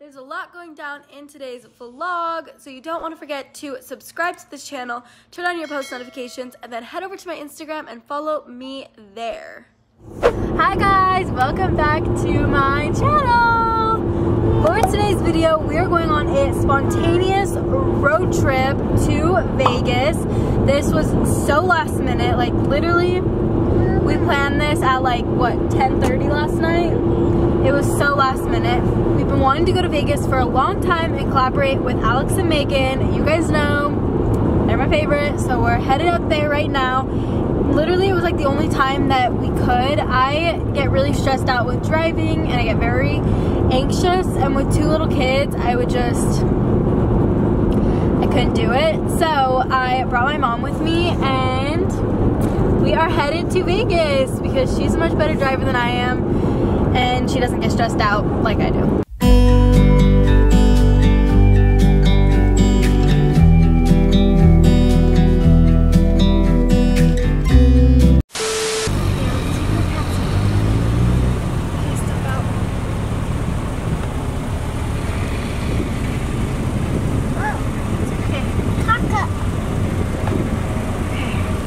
There's a lot going down in today's vlog, so you don't want to forget to subscribe to this channel, turn on your post notifications, and then head over to my Instagram and follow me there. Hi guys, welcome back to my channel. For today's video, we are going on a spontaneous road trip to Vegas. This was so last minute, like literally we planned this at like, what, 10:30 last night? It was so last minute. We've been wanting to go to Vegas for a long time and collaborate with Alex and Megan. You guys know, they're my favorite, so we're headed up there right now. Literally, it was like the only time that we could. I get really stressed out with driving and I get very anxious, and with two little kids, I couldn't do it. So I brought my mom with me and we are headed to Vegas because she's a much better driver than I am. And she doesn't get stressed out like I do.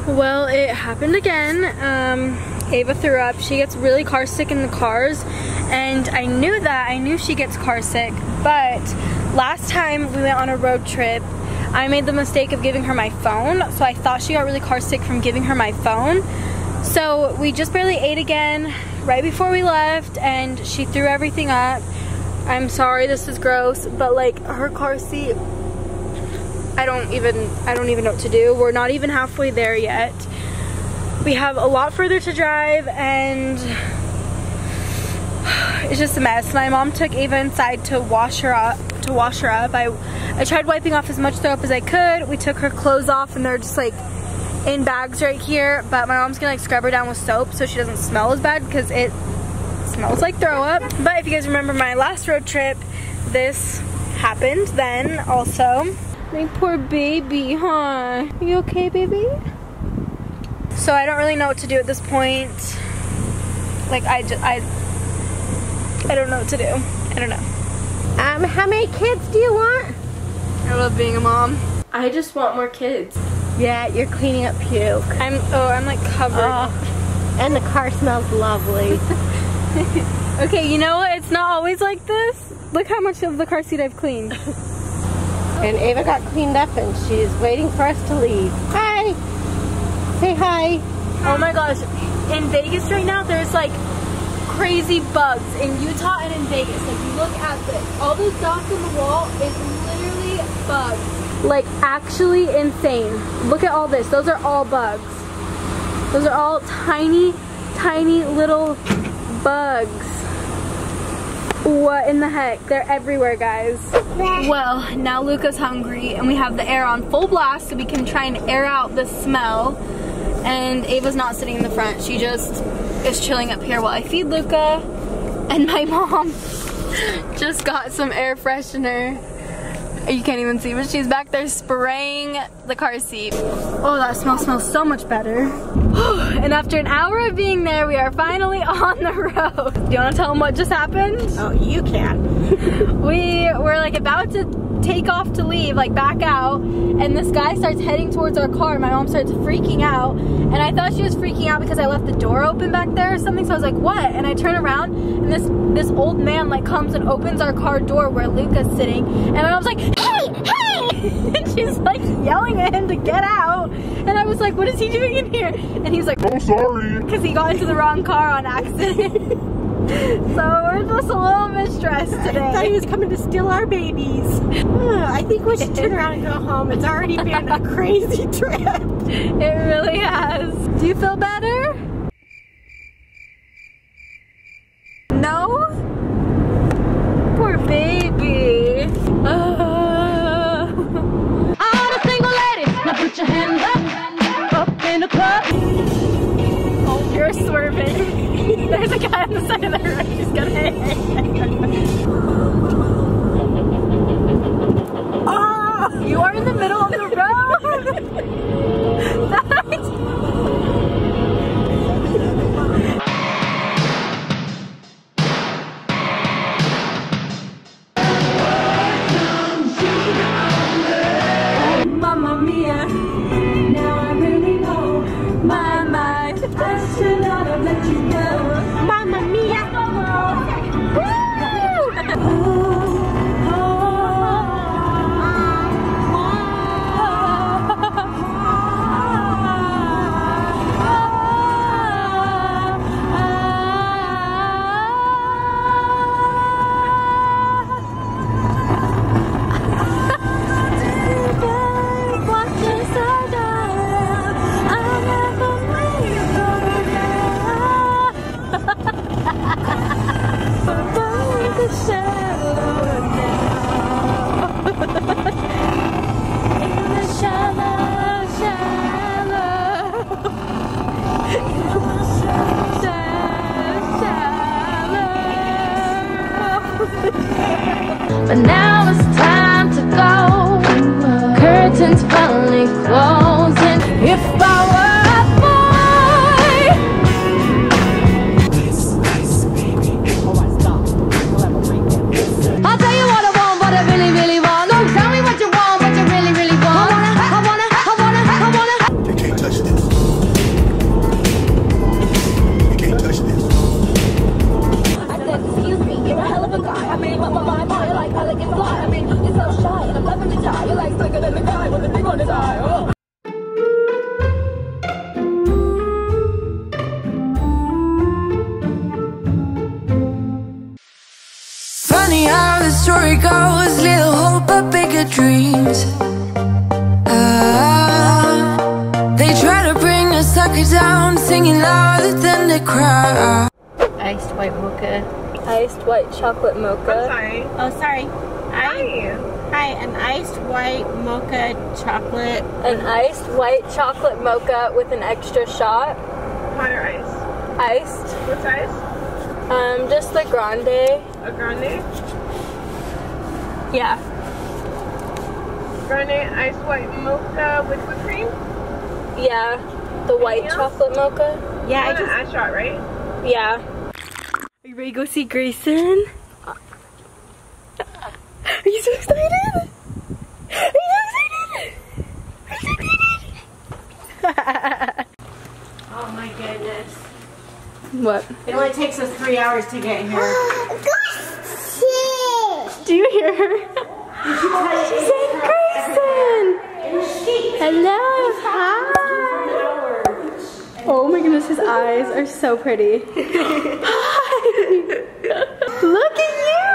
Well, it happened again. Ava threw up. She gets really car sick in the cars, and I knew that. I knew she gets car sick, but last time we went on a road trip, I made the mistake of giving her my phone, so I thought she got really car sick from giving her my phone. So we just barely ate again right before we left, and she threw everything up. I'm sorry, this is gross, but like her car seat, I don't even know what to do. We're not even halfway there yet. We have a lot further to drive, and it's just a mess. My mom took Ava inside to wash her up. I tried wiping off as much throw up as I could. We took her clothes off, and they're just like in bags right here. But my mom's gonna like scrub her down with soap so she doesn't smell as bad, because it smells like throw up. But if you guys remember my last road trip, this happened then also. My poor baby, huh? Are you okay, baby? So I don't really know what to do at this point. Like I don't know what to do. I don't know. How many kids do you want? I love being a mom. I just want more kids. Yeah, you're cleaning up puke. I'm like covered. Oh, and the car smells lovely. Okay, you know what? It's not always like this. Look how much of the car seat I've cleaned. And Ava got cleaned up, and she's waiting for us to leave. Hi. Say hi. Oh my gosh, in Vegas right now there's like crazy bugs in Utah and in Vegas. Like, you look at this, all those dots on the wall is literally bugs. Like, actually insane. Look at all this. Those are all bugs. Those are all tiny, tiny little bugs. What in the heck? They're everywhere, guys. Well, now Luca's hungry and we have the air on full blast so we can try and air out the smell. And Ava's not sitting in the front. She just is chilling up here while I feed Luca. And my mom just got some air freshener. You can't even see, but she's back there spraying the car seat. Oh, that smell smells so much better. And after an hour of being there, we are finally on the road. Do you want to tell them what just happened? Oh, you can. We were like about to take off to leave, like back out, and this guy starts heading towards our car. My mom starts freaking out, and I thought she was freaking out because I left the door open back there or something, so I was like, what? And I turn around, and this old man like comes and opens our car door where Luca's sitting, and my mom's like, hey! And she's like yelling at him to get out, and I was like, what is he doing in here? And he's like, oh, sorry, because he got into the wrong car on accident. So we're just a little bit stressed today. I thought he was coming to steal our babies. I think we should turn around and go home. It's already been a crazy trip. It really has. Do you feel better? No? Poor baby. All the single ladies, now put your hands up, up in the club. Oh, you're swerving. There's a guy on the side of the road. He's gonna hit. Oh, you are in the middle of the road. That But now it's time to go. Curtains finally closing. If I were a boy. Nice, nice, baby. Oh my God. We'll have a weekend. I'll tell you what I want, what I really, really want. No, tell me what you want, what you really, really want. I wanna, I wanna, I wanna, I wanna. You can't touch this. You can't touch this. I said, excuse me, you're a hell of a guy. I mean, my body like elegant fly. I mean, you're so shy, and I'm loving the guy. You're like slicker than the guy with a big on his eye. Oh. Funny how the story goes, little hope but bigger dreams. They try to bring a sucker down, singing louder than they cry. Iced white mocha. Iced white chocolate mocha. I'm sorry. Oh, sorry. Hi, an iced white mocha chocolate. An iced white chocolate mocha with an extra shot. Hot or iced? Iced. What's iced? Just the grande. A grande? Yeah. Grande ice white mocha with whipped cream? Yeah. The white chocolate mocha? Yeah. I just an ice shot, right? Yeah. Are you ready to go see Greyson? Are you so excited? Are you so excited? Are you so excited? Oh my goodness. What? It only takes us 3 hours to get here. Do you hear her? She's like, Greyson! Hello, hi! Oh my goodness, his eyes are so pretty. Hi! Look at you!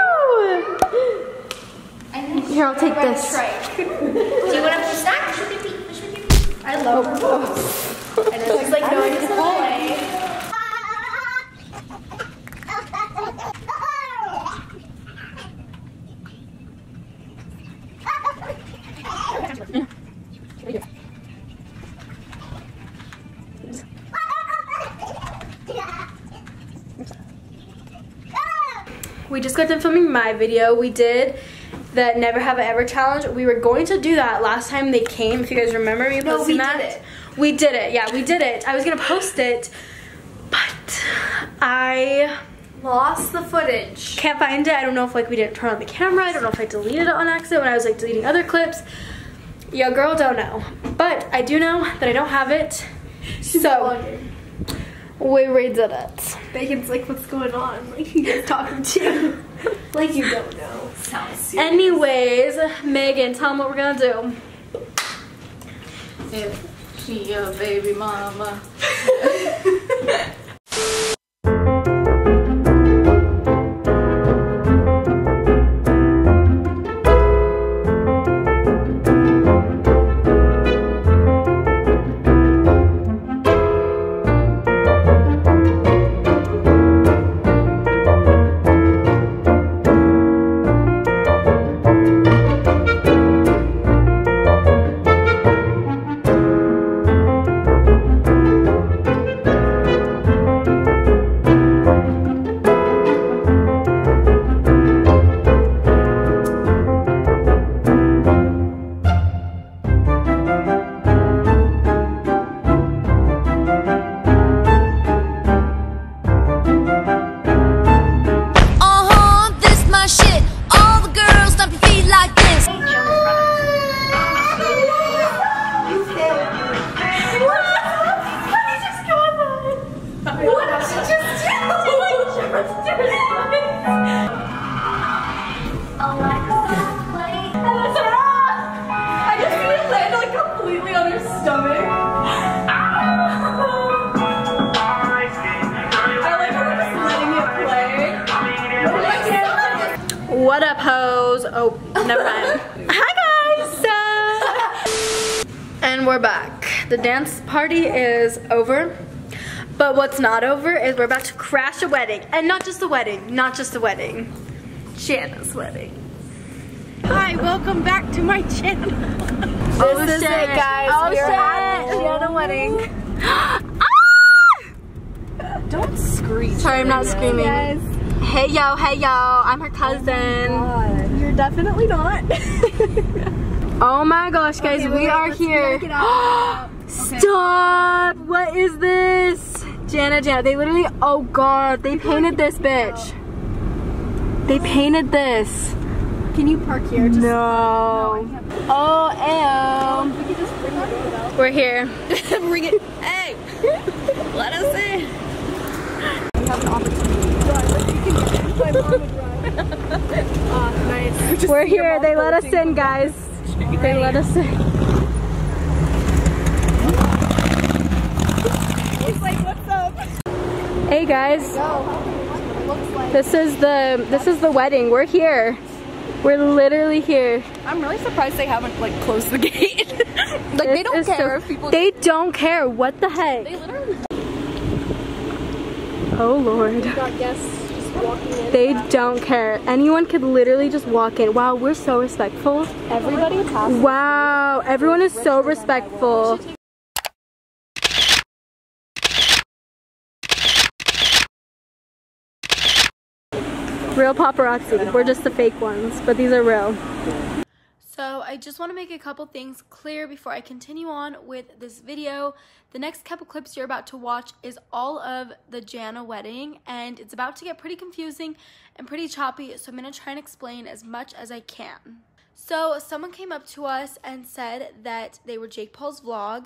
Here, I'll take this. Do you want a snack? I love her. Oh. And it's like no one away. We just got done filming my video. We did the Never Have I Ever challenge. We were going to do that last time they came. If you guys remember me posting that. We did it. Yeah, we did it. I was gonna post it, but I lost the footage. Can't find it. I don't know if like we didn't turn on the camera. I don't know if I deleted it on accident when I was like deleting other clips. Yo, girl, don't know. But I do know that I don't have it. So we redid it. Megan's like, what's going on? Like, you're talking to. Like, you don't know. Sounds anyways, Megan, tell them what we're gonna do. If she your baby mama. What up, hoes? Oh, never mind. Hi, guys! And we're back. The dance party is over, but what's not over is we're about to crash a wedding. And not just the wedding, not just the wedding. Shanna's wedding. Hi, welcome back to my channel. Oh, this is it, guys. Oh, we're at the Shanna wedding. Ah! Don't scream. Sorry, I'm not screaming. Guys. Hey yo, I'm her cousin. Oh my God. You're Definitely not. Oh my gosh, guys, okay, we are here. Stop! Okay. What is this? Jana, they literally, oh god, they painted this bitch. They painted this. Can you park here? Just no. Oh, ew. We could just bring it out. We're here. Bring it. Hey! Let us in. We have an opportunity to drive. Like, you can drive. My mom would drive. Oh, nice. We're here. They let us in, guys. Right. They let us in. He's like, what's up? Hey, guys. This is the wedding. We're here. We're literally here. I'm really surprised they haven't like closed the gate. Like they don't care. They don't care. What the heck? They literally. Oh lord. They don't care. Anyone could literally just walk in. Wow, we're so respectful. Everybody. Wow, everyone is so respectful. Real paparazzi. We're just the fake ones, but these are real. So I just want to make a couple things clear before I continue on with this video. The next couple clips you're about to watch is all of the Jana wedding, and it's about to get pretty confusing and pretty choppy, so I'm going to try and explain as much as I can. So someone came up to us and said that they were Jake Paul's vlog,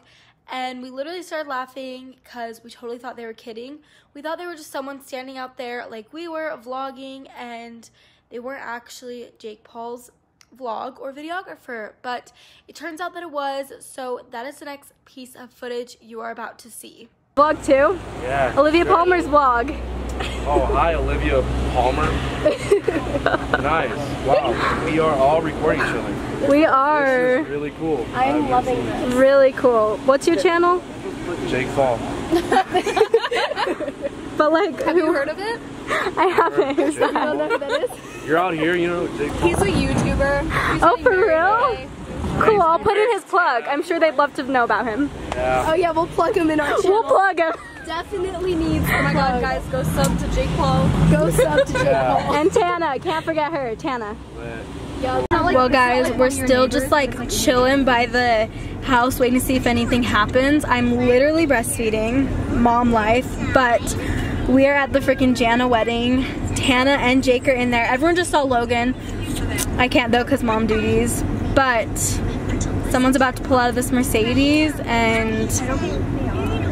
and we literally started laughing because we totally thought they were kidding. We thought they were just someone standing out there like we were vlogging, and they weren't actually Jake Paul's vlog or videographer, but it turns out that it was. So that is the next piece of footage you are about to see. Vlog 2? Yeah. Olivia Palmer's vlog. Oh, hi Olivia Palmer. Nice. Wow. We are all recording each other. We are. This is really cool. I'm loving this. Really cool. What's your channel? Jake Paul. But like, have you heard of it? I haven't. You don't know who that is? You're out here, you know Jake Paul. He's a YouTuber. He's for real? Cool. I'll put in his plug. I'm sure they'd love to know about him. Yeah. Oh yeah, we'll plug him in our channel. We'll plug him. Definitely needs. Oh my god, guys, go sub to Jake Paul. Go sub to Jake Paul. And Tana, can't forget her. Tana. Lit. Well guys, we're still just like chilling by the house waiting to see if anything happens. I'm literally breastfeeding, mom life, but we are at the freaking Jana wedding. Tana and Jake are in there. Everyone just saw Logan. I can't though because mom duties, but someone's about to pull out of this Mercedes and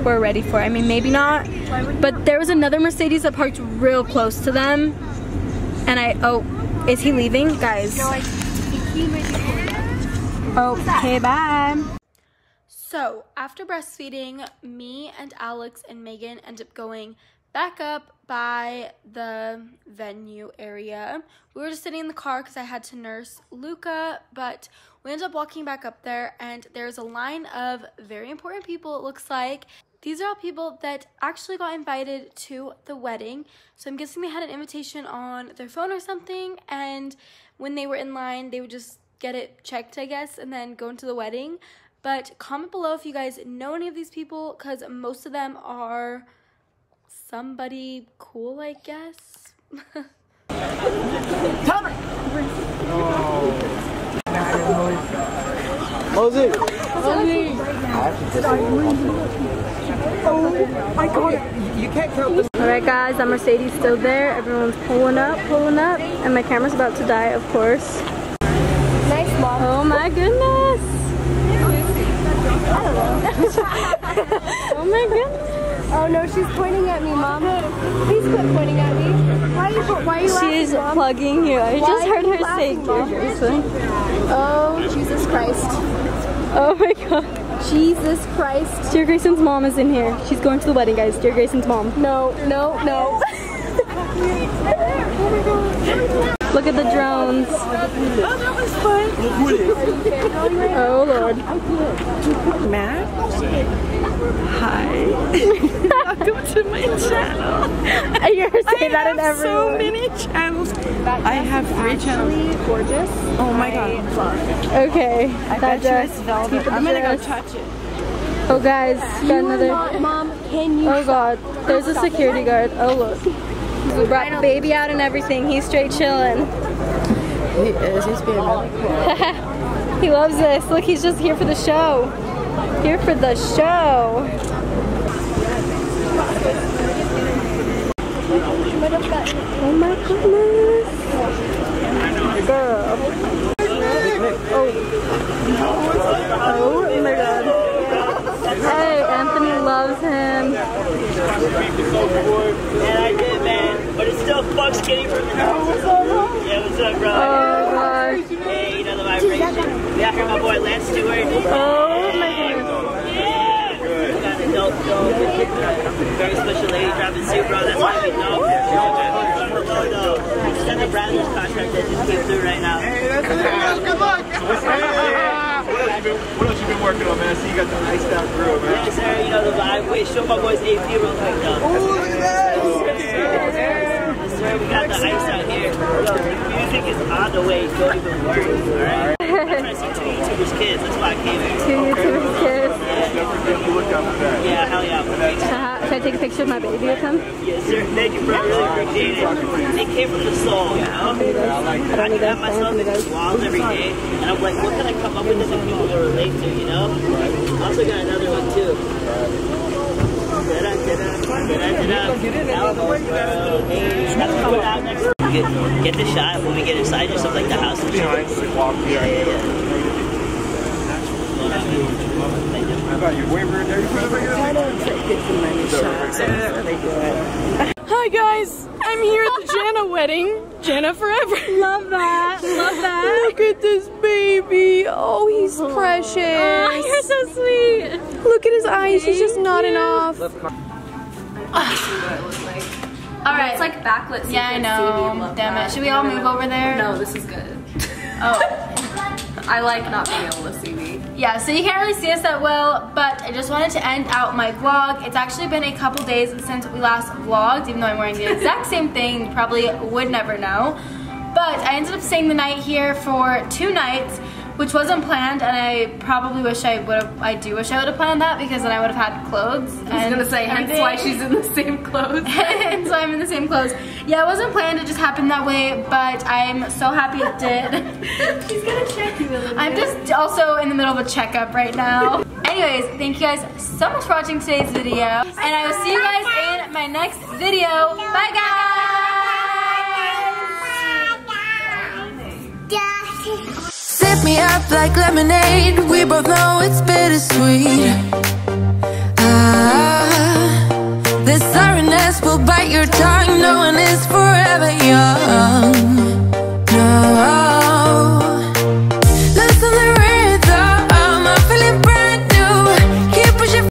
we're ready for it. I mean, maybe not, but there was another Mercedes that parked real close to them and oh. Is he leaving? Guys. No, I think he might be leaving. Okay, bye. So, after breastfeeding, me and Alex and Megan end up going back up by the venue area. We were just sitting in the car because I had to nurse Luca, but we ended up walking back up there, and there's a line of very important people, it looks like. These are all people that actually got invited to the wedding, so I'm guessing they had an invitation on their phone or something, and when they were in line, they would just get it checked, I guess, and then go into the wedding. But comment below if you guys know any of these people, because most of them are somebody cool, I guess. Tommy! Oh my god, you can't count this. Alright guys, that Mercedes still there. Everyone's pulling up. And my camera's about to die, of course. Nice mom. Oh my goodness. I don't know. Oh my goodness. Oh no, she's pointing at me, mom. Please quit pointing at me. Why are you laughing, she's mom? Plugging you. I just heard her say Greyson. Oh, Jesus Christ. Oh my god. Jesus Christ. Dear Grayson's mom is in here. She's going to the wedding, guys. Dear Grayson's mom. No. Look at the drones. Oh, that was fun. Oh, Lord. Matt? Hi. Welcome to my channel. I hear her say that in every so many channels. I have 3 channels. Gorgeous. Oh my god. Okay. I bet dress velvet. I'm gonna go touch it. Oh guys, got another. Mom, can you? Oh god, there's a security guard. Oh look. We brought the baby out and everything. He's straight chilling. It seems to be a really cool. He loves this. Look, he's just here for the show. Here for the show. Oh my goodness. Girl. Oh. Oh my god. Hey, Anthony loves him. But it still fucks getting from the house. What's up, bro? Yeah, what's up, bro? Oh, hey, you know the vibration. We out here, my boy Lance Stewart. Oh, my goodness. Yeah! We got an adult dog. Very special lady driving suit, bro. That's why we know. It's another Bradley's contract that just came through right now. Hey, that's it. Guys, good luck. What else you been working on, man? I see you got the nice stuff, bro, man. Yeah, sir. You know the vibe. Wait, show my boys AP real quick, though. Ooh, look at that. We got the ice out here. Music is on the way. Don't even worry. Alright? I'm trying to see 2 YouTubers' kids. That's why I came here. 2 YouTubers' kids. Yeah, hell yeah. Should I take a picture of my baby with him? Yes, sir. Thank you, bro. Really appreciate it. They came from the soul, you know? I can have myself in these walls every day. And I'm like, what can I come up with that people will relate to, you know? I also got another one, too. Get the shot when we get inside or something like the house. Hi guys, I'm here at the Jana wedding. Jana forever. Love that. Love that. Look at this baby. Oh, he's precious. Oh, you're so sweet. Look at his eyes. He's just nodding off. All right. It's like backlit. Yeah, I know. Damn it. Should we all move over there? No, this is good. Oh. I like not being able to see me. Yeah, so you can't really see us that well, but I just wanted to end out my vlog. It's actually been a couple days since we last vlogged, even though I'm wearing the exact same thing. You probably would never know. But I ended up staying the night here for 2 nights, which wasn't planned, and I probably wish I would have. I do wish I would have planned that, because then I would have had clothes. I was gonna say, hence why she's in the same clothes. And so I'm in the same clothes. Yeah, it wasn't planned. It just happened that way. But I'm so happy it did. She's gonna check you. I'm just also in the middle of a checkup right now. Anyways, thank you guys so much for watching today's video, and I will see you guys in my next video. Bye, guys. Sip me up like lemonade. We both know it's bittersweet. This sorrowness will bite your tongue. No one is forever young. No.